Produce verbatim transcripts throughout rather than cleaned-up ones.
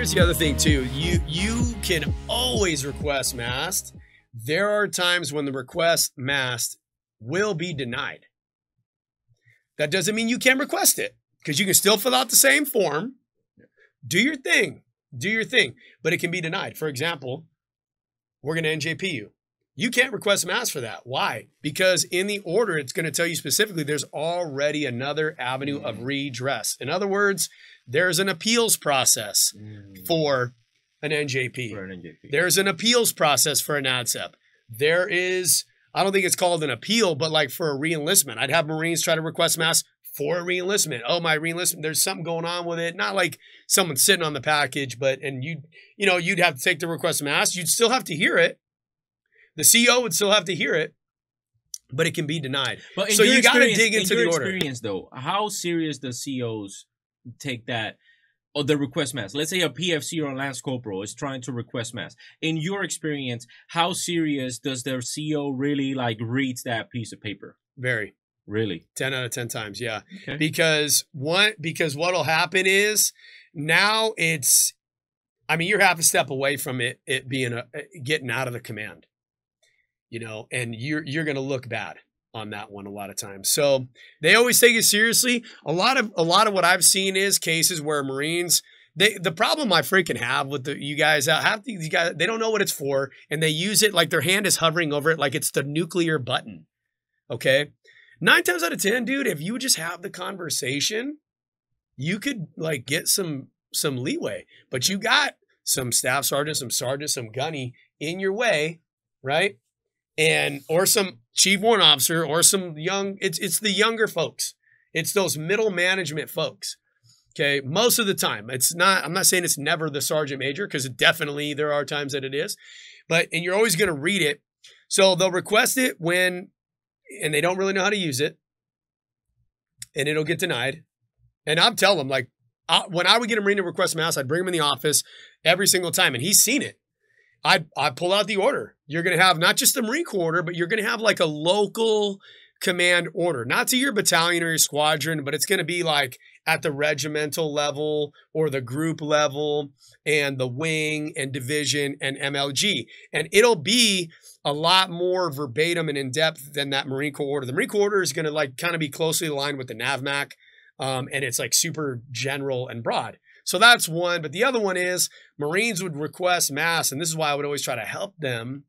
here's the other thing too. You, you can always request mast. There are times when the request mast will be denied. That doesn't mean you can't request it, because you can still fill out the same form. Do your thing. Do your thing. But it can be denied. For example, we're going to N J P you. You can't request mast for that. Why? Because in the order, it's going to tell you specifically there's already another avenue of redress. In other words, there's an appeals process mm. for an N J P. For an N J P. There's an appeals process for an A D S E P. There is, I don't think it's called an appeal, but like for a reenlistment. I'd have Marines try to request mast for a reenlistment. Oh, my reenlistment, there's something going on with it. Not like someone's sitting on the package, but, and you, you know, you'd have to take the request mast. You'd still have to hear it. The C O would still have to hear it, but it can be denied. But so you got to dig into the order. In your experience, though, how serious does C Os take that, or the request mast? Let's say a P F C or a Lance Corporal is trying to request mast. In your experience, how serious does their C O really like reads that piece of paper? Very. Really? ten out of ten times, yeah. Okay. Because what, because what'll happen is now it's, I mean, you're half a step away from it, it being a, getting out of the command. You know, and you're, you're going to look bad on that one a lot of times. So they always take it seriously. A lot of, a lot of what I've seen is cases where Marines, they, the problem I freaking have with the, you guys, half these guys, they don't know what it's for. And they use it like their hand is hovering over it. Like it's the nuclear button. Okay. Nine times out of ten, dude, if you would just have the conversation, you could like get some, some leeway, but you got some staff sergeant, some sergeant, some gunny in your way. Right. And, or some chief warrant officer or some young, it's, it's the younger folks. It's those middle management folks. Okay. Most of the time it's not, I'm not saying it's never the sergeant major, because definitely there are times that it is, but, and you're always going to read it. So they'll request it when, and they don't really know how to use it, and it'll get denied. And I'll tell them, like, I, when I would get a Marine to request mast, I'd bring him in the office every single time. And he's seen it. I, I pull out the order. You're going to have not just the Marine Corps order, but you're going to have like a local command order, not to your battalion or your squadron, but it's going to be like at the regimental level or the group level and the wing and division and M L G. And it'll be a lot more verbatim and in depth than that Marine Corps order. The Marine Corps order is going to like kind of be closely aligned with the NAVMAC. Um, and it's like super general and broad. So that's one. But the other one is Marines would request mast. And this is why I would always try to help them.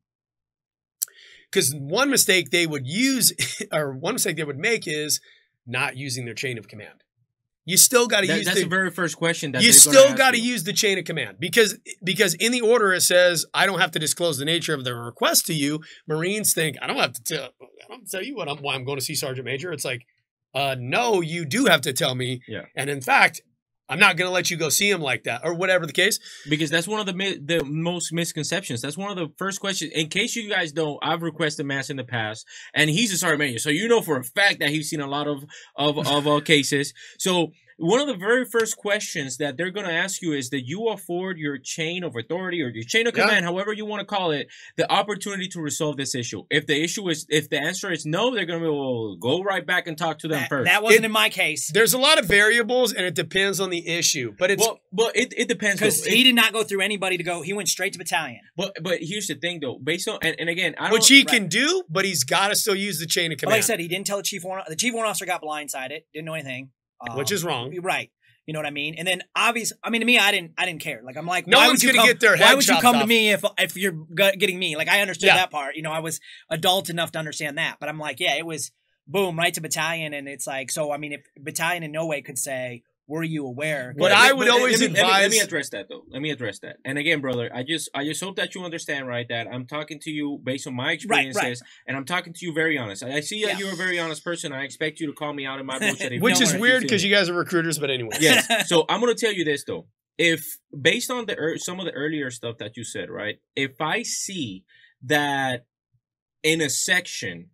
Because one mistake they would use or one mistake they would make is not using their chain of command. You still got to that, use that's the, the very first question. That you still got to use the chain of command, because because in the order it says, I don't have to disclose the nature of the request to you. Marines think, I don't have to tell, I don't tell you what I'm, why I'm going to see Sergeant Major. It's like, uh, no, you do have to tell me. Yeah. And in fact, I'm not going to let you go see him like that, or whatever the case. Because that's one of the mi the most misconceptions. That's one of the first questions. In case you guys don't, I've requested mast in the past, and he's a sergeant major, so you know for a fact that he's seen a lot of of of uh, cases. So one of the very first questions that they're going to ask you is that you afford your chain of authority or your chain of command, yeah. however you want to call it, the opportunity to resolve this issue. If the issue is, if the answer is no, they're going to be, well, go right back and talk to them that, first. That wasn't it, in my case. There's a lot of variables, and it depends on the issue, but it's well, but it, it depends because he it, did not go through anybody to go. He went straight to battalion. But but here's the thing though, based on and, and again, I don't, which he right. can do, but he's got to still use the chain of command. Well, like I said, he didn't tell the chief warrant. The chief warrant officer got blindsided, didn't know anything. Um, Which is wrong, right? You know what I mean. And then, obviously, I mean, to me, I didn't, I didn't care. Like, I'm like, no why one's would you gonna come, get their head Why would you come off. to me if if you're getting me? Like, I understood yeah. that part. You know, I was adult enough to understand that. But I'm like, yeah, it was boom right to battalion, and it's like, so I mean, if battalion in no way could say, were you aware? What I would always advise. Let me, let me address that though. Let me address that. And again, brother, I just, I just hope that you understand, right? That I'm talking to you based on my experiences, right, right. and I'm talking to you very honest. I see that yeah. you're a very honest person. I expect you to call me out in my bullshit, which is weird because you guys are recruiters. But anyway, yes. So I'm gonna tell you this though. If based on the er some of the earlier stuff that you said, right? If I see that in a section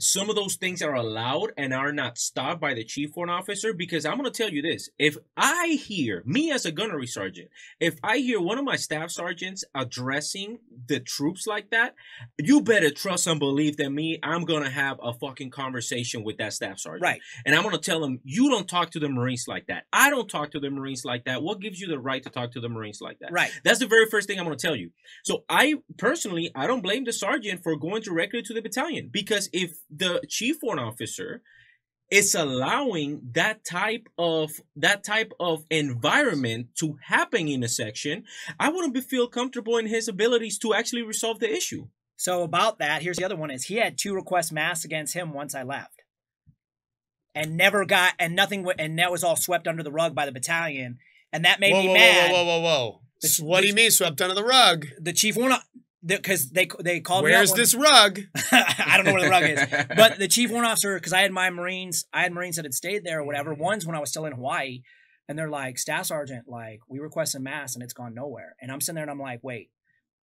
some of those things are allowed and are not stopped by the chief warrant officer. Because I'm going to tell you this, if I hear, me as a gunnery sergeant, if I hear one of my staff sergeants addressing the troops like that, you better trust and believe that me, I'm going to have a fucking conversation with that staff sergeant. Right. And I'm going to tell them, you don't talk to the Marines like that. I don't talk to the Marines like that. What gives you the right to talk to the Marines like that? Right. That's the very first thing I'm going to tell you. So I personally, I don't blame the sergeant for going directly to the battalion, because if the chief warrant officer is allowing that type of that type of environment to happen in a section, I wouldn't be feel comfortable in his abilities to actually resolve the issue. So about that, here's the other one: is he had two requests mass against him once I left, and never got and nothing and that was all swept under the rug by the battalion, and that made whoa, me whoa, mad. Whoa, whoa, whoa, whoa! The, what the, do you mean swept under the rug? The chief warrant. Because they they called me. Where's this rug? I don't know where the rug is. But the chief warrant officer, because I had my Marines, I had Marines that had stayed there or whatever. One's when I was still in Hawaii, and they're like, staff sergeant, like, we requested mass and it's gone nowhere. And I'm sitting there and I'm like, wait,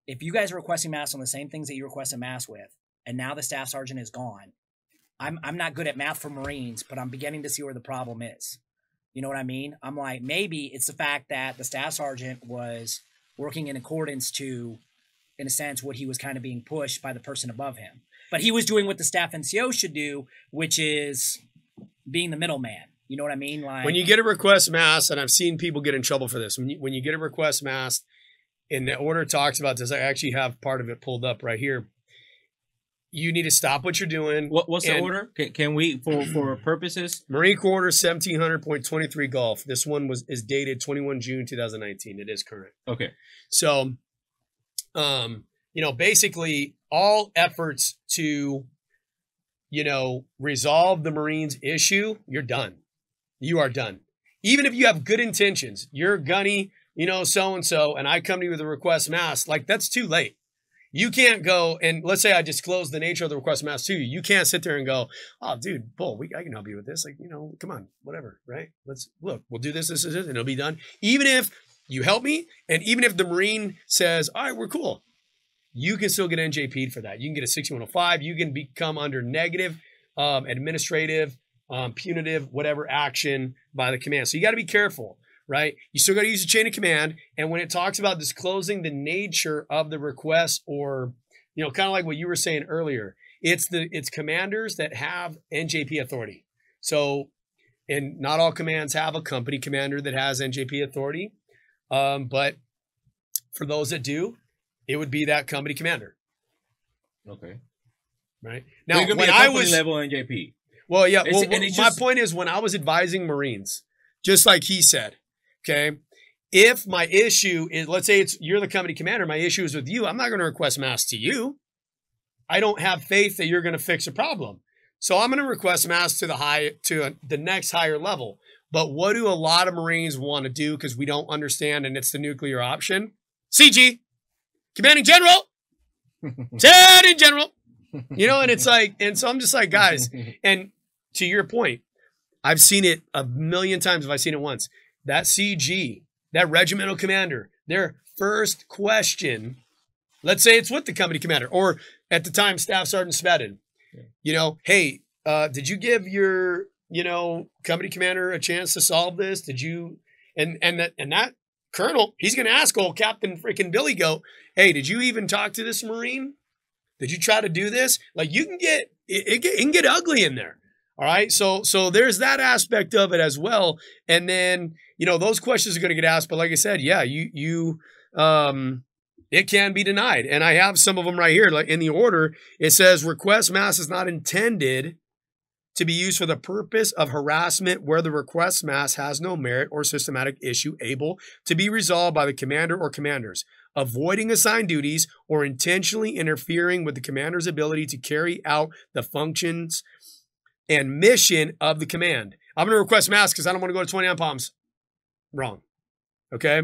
if you guys are requesting mass on the same things that you requested mass with, and now the staff sergeant is gone, I'm I'm not good at math for Marines, but I'm beginning to see where the problem is. You know what I mean? I'm like, maybe it's the fact that the staff sergeant was working in accordance to, in a sense, what he was kind of being pushed by the person above him. But he was doing what the staff N C O should do, which is being the middleman. You know what I mean? Like, when you get a request mass, and I've seen people get in trouble for this, when you, when you get a request mass, and the order talks about this, I actually have part of it pulled up right here. You need to stop what you're doing. What, what's the order? Can, can we, for, for purposes? Marine Corps order seventeen hundred point twenty-three golf. This one was is dated twenty-first of June two thousand nineteen. It is current. Okay. So... Um, you know, basically all efforts to, you know, resolve the Marines issue, you're done. You are done. Even if you have good intentions, you're gunny, you know, so-and-so, and I come to you with a request mass, like that's too late. You can't go and let's say I disclose the nature of the request mass to you. You can't sit there and go, oh, dude, bull, we, I can help you with this. Like, you know, come on, whatever, right? Let's look, we'll do this, this, this, and it'll be done. Even if you help me, and even if the Marine says, all right, we're cool, you can still get N J P'd for that. You can get a sixty-one oh five. You can become under negative, um, administrative, um, punitive, whatever action by the command. So you got to be careful, right? You still got to use the chain of command. And when it talks about disclosing the nature of the request, or, you know, kind of like what you were saying earlier, it's the it's commanders that have N J P authority. So, and not all commands have a company commander that has N J P authority. Um, but for those that do, it would be that company commander. Okay. Right. Now, so when I was level N J P. Well, yeah. Well, well, my just... point is when I was advising Marines, just like he said, okay, if my issue is, let's say it's, you're the company commander, my issue is with you, I'm not going to request mass to you. I don't have faith that you're going to fix a problem. So I'm going to request mass to the high, to the next higher level. But what do a lot of Marines want to do because we don't understand, and it's the nuclear option? C G, Commanding General, Sergeant General, you know, and it's like, and so I'm just like, guys, and to your point, I've seen it a million times if I've seen it once. That C G, that regimental commander, their first question, let's say it's with the company commander, or at the time, Staff Sergeant Spadden, you know, hey, uh, did you give your... you know, company commander a chance to solve this? Did you, and, and that, and that colonel, he's going to ask old Captain freaking Billy Goat, hey, did you even talk to this Marine? Did you try to do this? Like you can get, it, it, get, it can get ugly in there. All right. So, so there's that aspect of it as well. And then, you know, those questions are going to get asked, but like I said, yeah, you, you, um, it can be denied. And I have some of them right here. Like in the order, it says request mass is not intended to be used for the purpose of harassment where the request mass has no merit or systematic issue able to be resolved by the commander or commanders, avoiding assigned duties or intentionally interfering with the commander's ability to carry out the functions and mission of the command. I'm going to request mass because I don't want to go to twenty-nine palms. Wrong. Okay.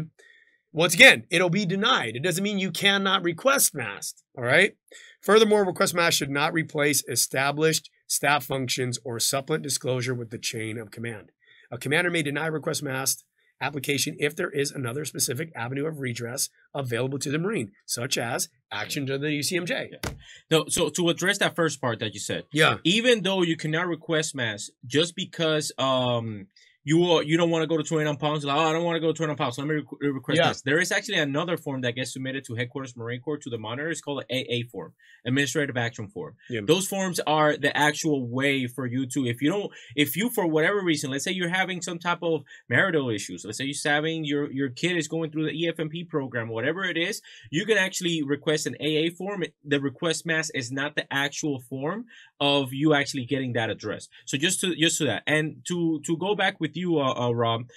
Once again, it'll be denied. It doesn't mean you cannot request mass. All right. Furthermore, request mass should not replace established staff functions or supplement disclosure with the chain of command. A commander may deny request mass application if there is another specific avenue of redress available to the Marine, such as action to the U C M J. Yeah. No, so to address that first part that you said, yeah, even though you cannot request mass just because um you are, you don't want to go to twenty-nine pounds, like, oh, I don't want to go to twenty-nine pounds, so let me re request yeah. this. There is actually another form that gets submitted to Headquarters Marine Corps, to the monitor. It's called an A A form, Administrative Action Form. Yeah. Those forms are the actual way for you to, if you don't, if you, for whatever reason, let's say you're having some type of marital issues, let's say you're having, your, your kid is going through the E F M P program, whatever it is, you can actually request an A A form. The request mass is not the actual form of you actually getting that address. So just to, just to that. And to, to go back with you, uh, uh, Rob,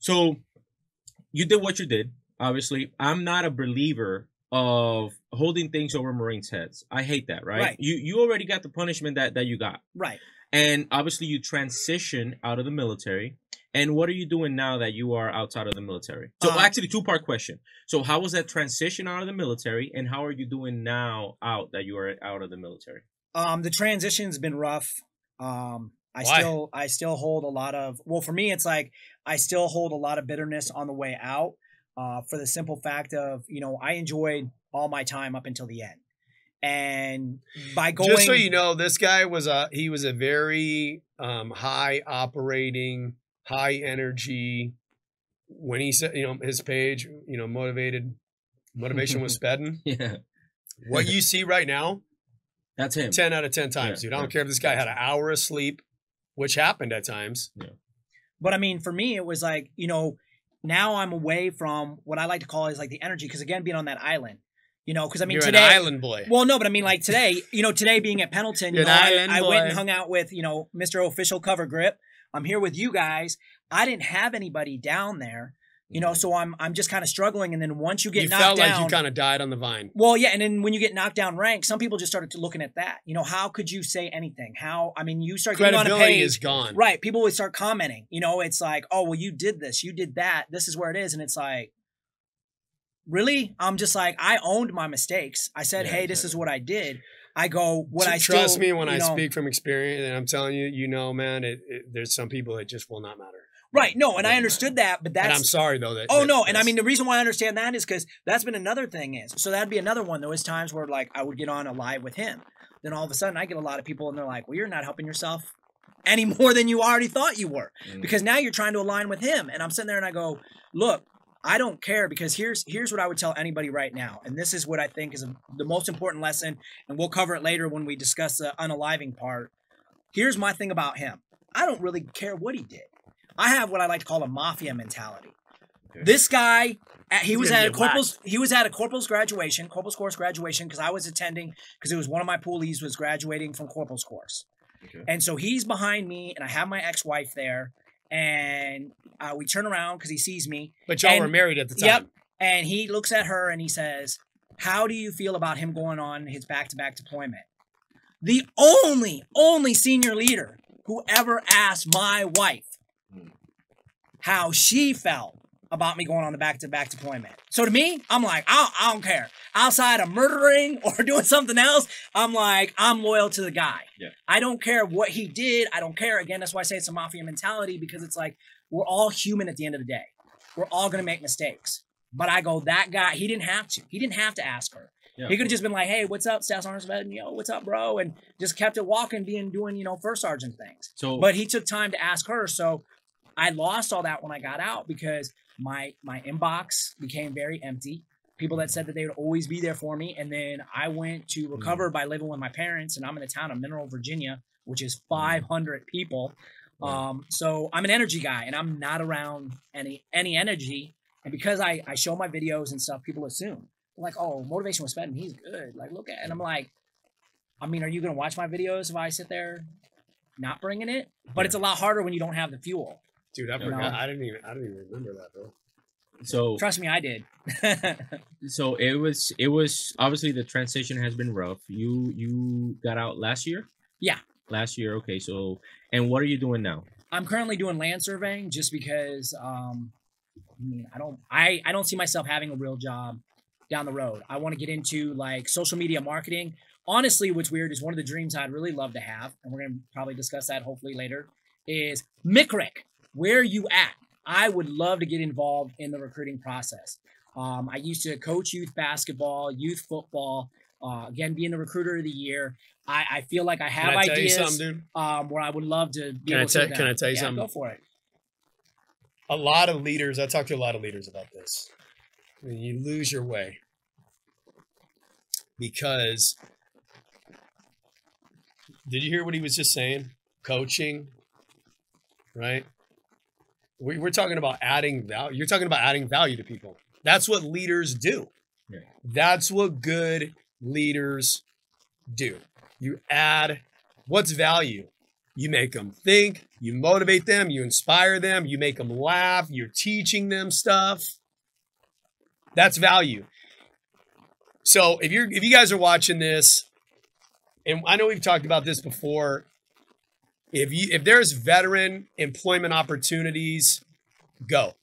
so you did what you did. Obviously, I'm not a believer of holding things over Marines' heads. I hate that, right? Right. You you already got the punishment that, that you got. Right. And obviously, you transition out of the military. And what are you doing now that you are outside of the military? So um, actually, two-part question. So how was that transition out of the military? And how are you doing now out that you are out of the military? Um, the transition's been rough. Um I Why? still, I still hold a lot of, well, for me, it's like, I still hold a lot of bitterness on the way out, uh, for the simple fact of, you know, I enjoyed all my time up until the end. And by going, just so you know, this guy was a, he was a very, um, high operating, high energy. When he said, you know, his page, you know, motivated, motivation was spedding. Yeah. What you see right now, that's him. ten out of ten times, yeah, dude. I don't yeah. care if this guy had an hour of sleep, which happened at times. Yeah. But I mean, for me, it was like, you know, now I'm away from what I like to call is like the energy. Because again, being on that island, you know, because I mean, You're today. An island boy. Well, no, but I mean, like today, you know, today being at Pendleton, you know, I, I went and hung out with, you know, Mister Official Cover Grip. I'm here with you guys. I didn't have anybody down there. You know, so I'm I'm just kind of struggling, and then once you get you knocked down, you felt like you kind of died on the vine. Well, yeah, and then when you get knocked down rank, some people just started to looking at that. You know, how could you say anything? How I mean, you start getting on a page, credibility is gone, right? People would start commenting. You know, it's like, oh, well, you did this, you did that. This is where it is, and it's like, really, I'm just like, I owned my mistakes. I said, yeah, hey, this is what I did. I go, what so I trust still, me when you know, I speak from experience, and I'm telling you, you know, man, it, it, there's some people that just will not matter. Right. No, and I understood that, but that's... And I'm sorry, though. That, oh, that, no. And I mean, the reason why I understand that is because that's been another thing is... So that'd be another one. There was times where, like, I would get on a live with him. Then all of a sudden, I get a lot of people, and they're like, well, you're not helping yourself any more than you already thought you were. Mm. Because now you're trying to align with him. And I'm sitting there, and I go, look, I don't care, because here's, here's what I would tell anybody right now. And this is what I think is a, the most important lesson, and we'll cover it later when we discuss the unaliving part. Here's my thing about him. I don't really care what he did. I have what I like to call a mafia mentality. Okay. This guy, he He's was at a corporal's. He was at a corporal's graduation, corporal's course graduation, because I was attending, because it was one of my poolies was graduating from corporal's course, okay. And so he's behind me, and I have my ex-wife there, and uh, we turn around because he sees me. But y'all were married at the time. Yep. And he looks at her and he says, "How do you feel about him going on his back-to-back deployment?" The only, only senior leader who ever asked my wife how she felt about me going on the back-to-back deployment. So to me, I'm like, I don't, I don't care. Outside of murdering or doing something else, I'm like, I'm loyal to the guy. Yeah. I don't care what he did. I don't care. Again, that's why I say it's a mafia mentality, because it's like, we're all human at the end of the day. We're all going to make mistakes. But I go, that guy, he didn't have to. He didn't have to ask her. Yeah, he could have just been like, hey, what's up, Staff Sergeant? Yo, what's up, bro? And just kept it walking, being doing, you know, first sergeant things. So, but he took time to ask her, so... I lost all that when I got out, because my my inbox became very empty. People that said that they would always be there for me. And then I went to recover by living with my parents, and I'm in the town of Mineral, Virginia, which is five hundred people. Um, so I'm an energy guy, and I'm not around any any energy. And because I, I show my videos and stuff, people assume, like, oh, motivation was spending, he's good. Like, look at it. And I'm like, I mean, are you going to watch my videos if I sit there not bringing it? But it's a lot harder when you don't have the fuel. Dude, I forgot. No. I didn't even. I didn't even remember that, bro. So trust me, I did. So it was. It was obviously the transition has been rough. You you got out last year. Yeah. Last year. Okay. So and what are you doing now? I'm currently doing land surveying, just because. Um, I mean, I don't. I I don't see myself having a real job down the road. I want to get into like social media marketing. Honestly, what's weird is one of the dreams I'd really love to have, and we're gonna probably discuss that hopefully later, is MICRIC. Where you at? I would love to get involved in the recruiting process. Um, I used to coach youth basketball, youth football, uh, again, being the recruiter of the year. I, I feel like I have ideas. Can I ideas, tell you something, dude? Um, where I would love to be can able to do that. Can I tell you yeah, something? Go for it. A lot of leaders, I talk to a lot of leaders about this. I mean, you lose your way because, did you hear what he was just saying? Coaching, right? We, we're talking about adding value. You're talking about adding value to people. That's what leaders do. Yeah. That's what good leaders do. You add what's value. You make them think, you motivate them, you inspire them, you make them laugh, you're teaching them stuff. That's value. So if you're, if you guys are watching this, and I know we've talked about this before, if you, if there's veteran employment opportunities, go.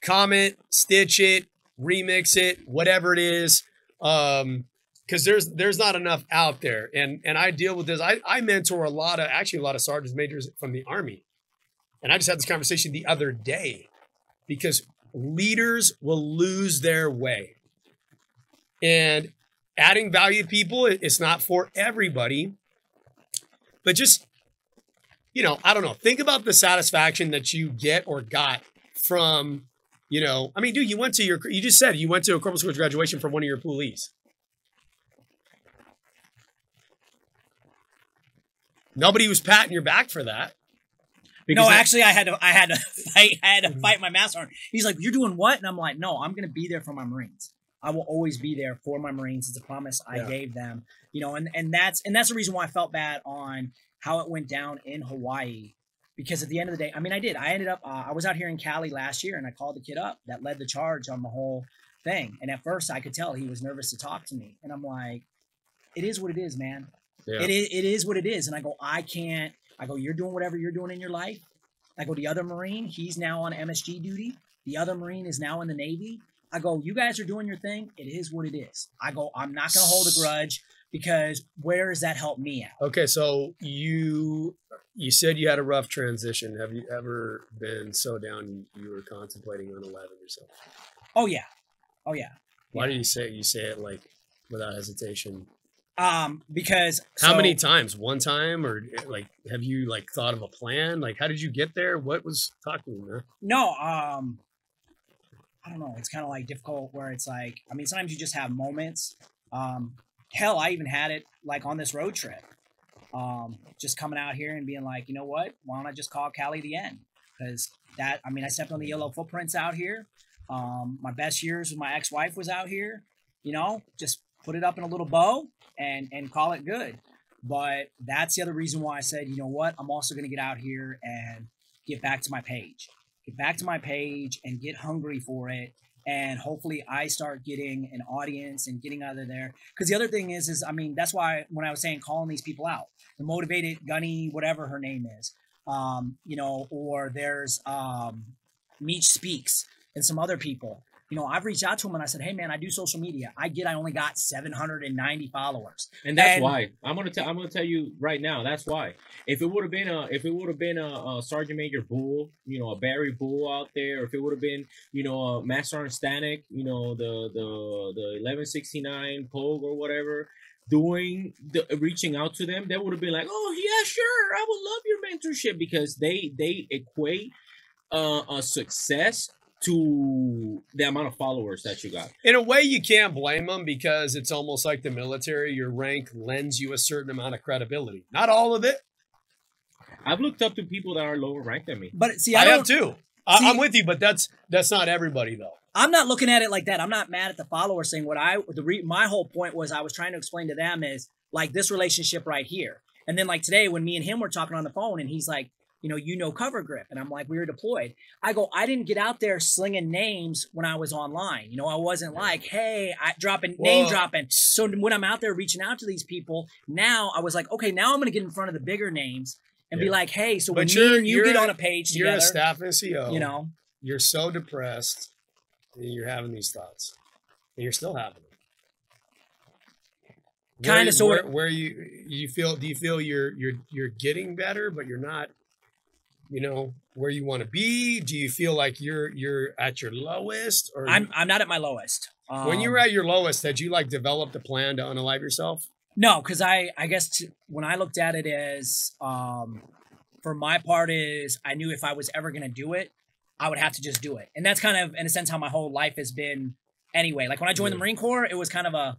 Comment, stitch it, remix it, whatever it is. Um, Because there's there's not enough out there. And and I deal with this. I, I mentor a lot of, actually a lot of sergeants majors from the Army. And I just had this conversation the other day, because leaders will lose their way. And adding value to people, it's not for everybody. But just, you know, I don't know. Think about the satisfaction that you get or got from, you know, I mean, dude, you went to your, you just said you went to a corporal school graduation from one of your police. Nobody was patting your back for that. No, actually, I had to. I had to fight. I had to fight my master sergeant. He's like, "You're doing what?" And I'm like, "No, I'm going to be there for my Marines. I will always be there for my Marines. It's a promise I yeah. gave them." You know, and and that's and that's the reason why I felt bad on how it went down in Hawaii, because at the end of the day, I mean, I did. I ended up. Uh, I was out here in Cali last year, and I called the kid up that led the charge on the whole thing. And at first, I could tell he was nervous to talk to me, and I'm like, "It is what it is, man." Yeah. It is, it is what it is. And I go, I can't, I go, you're doing whatever you're doing in your life. I go, the other Marine, he's now on M S G duty. The other Marine is now in the Navy. I go, you guys are doing your thing. It is what it is. I go, I'm not going to hold a grudge, because where does that help me out? Okay. So you, you said you had a rough transition. Have you ever been so down you were contemplating on eleven or something? Oh yeah. Oh yeah. Why yeah. do you say, you say it like without hesitation? Um, because how so, many times, one time, or like, have you like thought of a plan? Like, how did you get there? What was talking there? No, um, I don't know. It's kind of like difficult where it's like, I mean, sometimes you just have moments. Um, hell, I even had it like on this road trip, um, just coming out here and being like, you know what, why don't I just call Cali the end? Cause that, I mean, I stepped on the yellow footprints out here. Um, my best years with my ex-wife was out here, you know, just put it up in a little bow. And, and call it good. But that's the other reason why I said, you know what, I'm also going to get out here and get back to my page, get back to my page and get hungry for it. And hopefully I start getting an audience and getting out of there. Because the other thing is, is, I mean, that's why when I was saying calling these people out, the motivated gunny, whatever her name is, um, you know, or there's um, Meech Speaks and some other people. You know, I've reached out to him and I said, hey, man, I do social media. I get I only got seven hundred ninety followers. And that's and, why I'm going to tell I'm going to tell you right now. That's why if it would have been a if it would have been a, a Sergeant Major Bull, you know, a Barry Bull out there, or if it would have been, you know, a Master Sergeant Stanek, you know, the the the eleven sixty-nine Pogue or whatever, doing the reaching out to them, they would have been like, oh, yeah, sure. I would love your mentorship, because they they equate uh, a success to the amount of followers that you got. In a way, you can't blame them, because it's almost like the military. Your rank lends you a certain amount of credibility. Not all of it. I've looked up to people that are lower ranked than me. But see, I, I have too. See, I'm with you, but that's that's not everybody though. I'm not looking at it like that. I'm not mad at the followers thing. What I the re, my whole point was I was trying to explain to them is like this relationship right here. And then like today when me and him were talking on the phone, and he's like, you know, you know, cover grip. And I'm like, we were deployed. I go, I didn't get out there slinging names when I was online. You know, I wasn't like, hey, I dropping Whoa. name dropping. So when I'm out there reaching out to these people now, I was like, okay, now I'm going to get in front of the bigger names and yeah. be like, hey, so but when you you get on a page together, you're a staff S E O, you know, you're so depressed and you're having these thoughts and you're still having them. Kind of sort of where you, you feel, do you feel you're, you're, you're getting better, but you're not you know, where you want to be? Do you feel like you're you're at your lowest? Or I'm I'm not at my lowest. Um, when you were at your lowest, had you like developed a plan to unalive yourself? No, because I I guess to, when I looked at it as um, for my part is I knew if I was ever going to do it, I would have to just do it, and that's kind of in a sense how my whole life has been. Anyway, like when I joined yeah. the Marine Corps, it was kind of a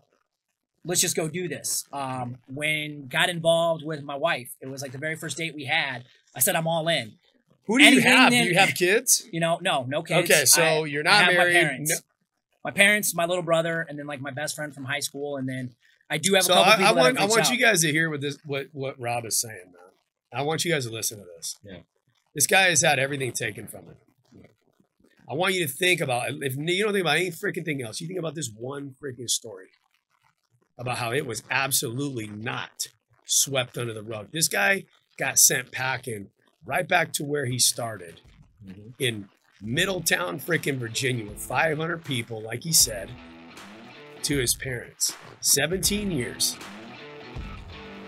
let's just go do this. Um, when got involved with my wife, it was like the very first date we had. I said, I'm all in. Who do Anything you have? That, do you have kids? You know, no, no kids. Okay, so I, you're not I have married. My parents. No. my parents, my little brother, and then like my best friend from high school. And then I do have so a couple I, people I want, that I, I want out. you guys to hear what this, what, what Rob is saying, man. I want you guys to listen to this. Yeah. This guy has had everything taken from him. I want you to think about, if you don't think about any freaking thing else, you think about this one freaking story about how it was absolutely not swept under the rug. This guy got sent packing right back to where he started mm-hmm. in Middletown, freaking Virginia, with five hundred people, like he said, to his parents. seventeen years.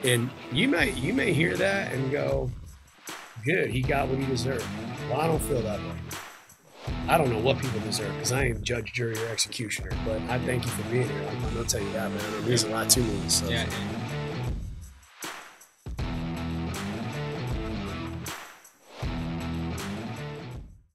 And you might, you may hear that and go, good, he got what he deserved. Well, I don't feel that way. I don't know what people deserve because I ain't judge, jury, or executioner, but I thank you for being here. I'm, I'm going to tell you that, man. It means a lot to me. So. Yeah.